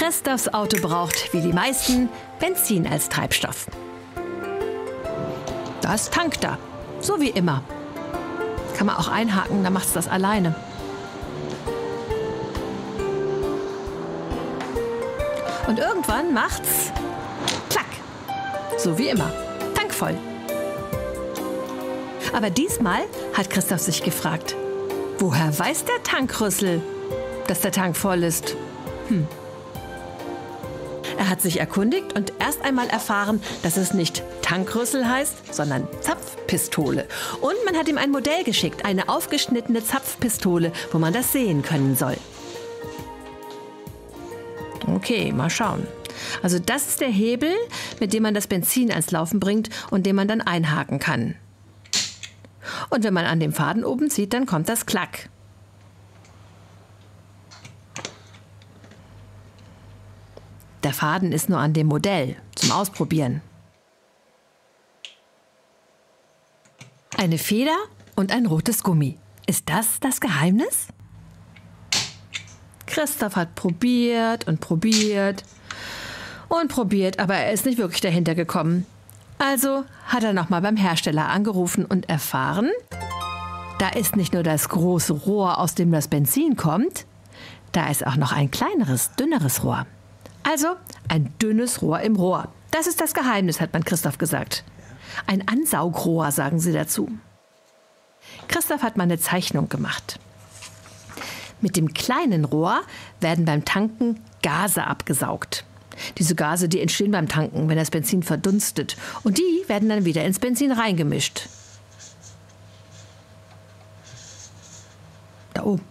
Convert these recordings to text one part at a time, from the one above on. Christophs Auto braucht, wie die meisten, Benzin als Treibstoff. Das tankt er. So wie immer. Kann man auch einhaken, dann macht's das alleine. Und irgendwann macht's klack. So wie immer. Tankvoll. Aber diesmal hat Christoph sich gefragt, woher weiß der Tankrüssel, dass der Tank voll ist? Er hat sich erkundigt und erst einmal erfahren, dass es nicht Tankrüssel heißt, sondern Zapfpistole. Und man hat ihm ein Modell geschickt, eine aufgeschnittene Zapfpistole, wo man das sehen können soll. Okay, mal schauen. Also das ist der Hebel, mit dem man das Benzin ans Laufen bringt und den man dann einhaken kann. Und wenn man an dem Faden oben zieht, dann kommt das Klack. Der Faden ist nur an dem Modell, zum Ausprobieren. Eine Feder und ein rotes Gummi. Ist das das Geheimnis? Christoph hat probiert und probiert und probiert, aber er ist nicht wirklich dahinter gekommen. Also hat er nochmal beim Hersteller angerufen und erfahren, da ist nicht nur das große Rohr, aus dem das Benzin kommt, da ist auch noch ein kleineres, dünneres Rohr. Also ein dünnes Rohr im Rohr. Das ist das Geheimnis, hat man Christoph gesagt. Ein Ansaugrohr, sagen sie dazu. Christoph hat mal eine Zeichnung gemacht. Mit dem kleinen Rohr werden beim Tanken Gase abgesaugt. Diese Gase, die entstehen beim Tanken, wenn das Benzin verdunstet. Und die werden dann wieder ins Benzin reingemischt. Da oben.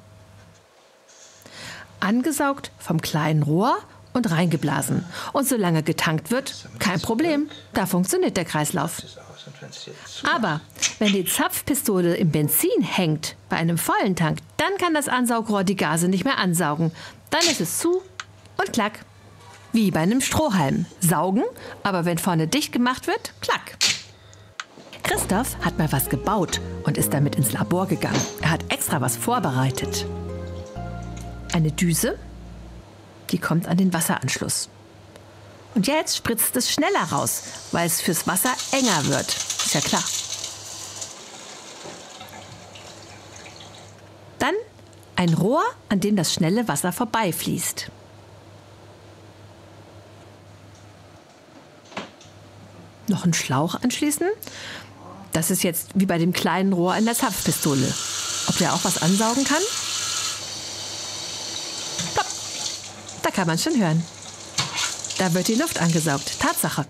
Angesaugt vom kleinen Rohr und reingeblasen. Und solange getankt wird, kein Problem. Da funktioniert der Kreislauf. Aber wenn die Zapfpistole im Benzin hängt, bei einem vollen Tank, dann kann das Ansaugrohr die Gase nicht mehr ansaugen. Dann ist es zu und klack. Wie bei einem Strohhalm. Saugen, aber wenn vorne dicht gemacht wird, klack. Christoph hat mal was gebaut und ist damit ins Labor gegangen. Er hat extra was vorbereitet. Eine Düse, die kommt an den Wasseranschluss. Und jetzt spritzt es schneller raus, weil es fürs Wasser enger wird. Ist ja klar. Dann ein Rohr, an dem das schnelle Wasser vorbeifließt. Noch einen Schlauch anschließen. Das ist jetzt wie bei dem kleinen Rohr in der Zapfpistole. Ob der auch was ansaugen kann? Plopp. Da kann man schon hören. Da wird die Luft angesaugt. Tatsache.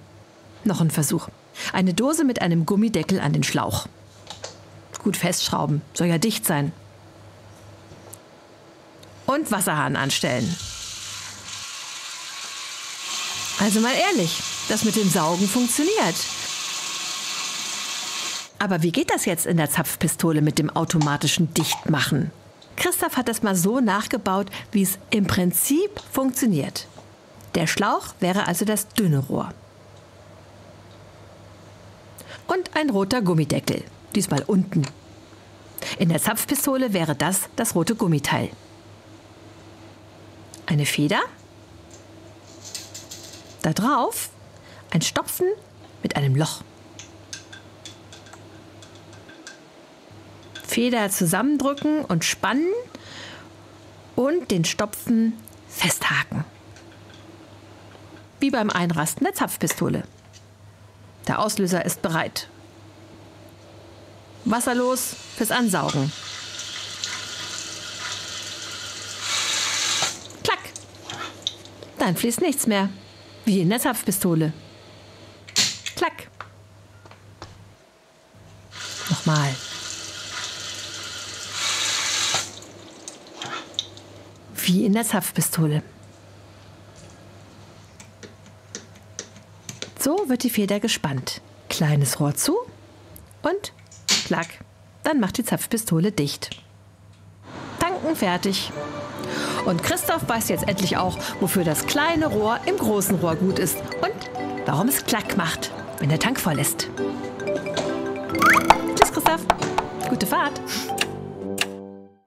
Noch ein Versuch. Eine Dose mit einem Gummideckel an den Schlauch. Gut festschrauben. Soll ja dicht sein. Und Wasserhahn anstellen. Also mal ehrlich, das mit dem Saugen funktioniert. Aber wie geht das jetzt in der Zapfpistole mit dem automatischen Dichtmachen? Christoph hat das mal so nachgebaut, wie es im Prinzip funktioniert. Der Schlauch wäre also das dünne Rohr. Und ein roter Gummideckel, diesmal unten. In der Zapfpistole wäre das das rote Gummiteil. Eine Feder. Da drauf ein Stopfen mit einem Loch. Feder zusammendrücken und spannen und den Stopfen festhaken. Wie beim Einrasten der Zapfpistole. Der Auslöser ist bereit. Wasser los fürs Ansaugen. Klack. Dann fließt nichts mehr. Wie in der Zapfpistole. Klack. Nochmal. Wie in der Zapfpistole. So wird die Feder gespannt. Kleines Rohr zu und klack. Dann macht die Zapfpistole dicht. Tanken fertig. Und Christoph weiß jetzt endlich auch, wofür das kleine Rohr im großen Rohr gut ist und warum es Klack macht, wenn der Tank voll ist. Tschüss, Christoph. Gute Fahrt.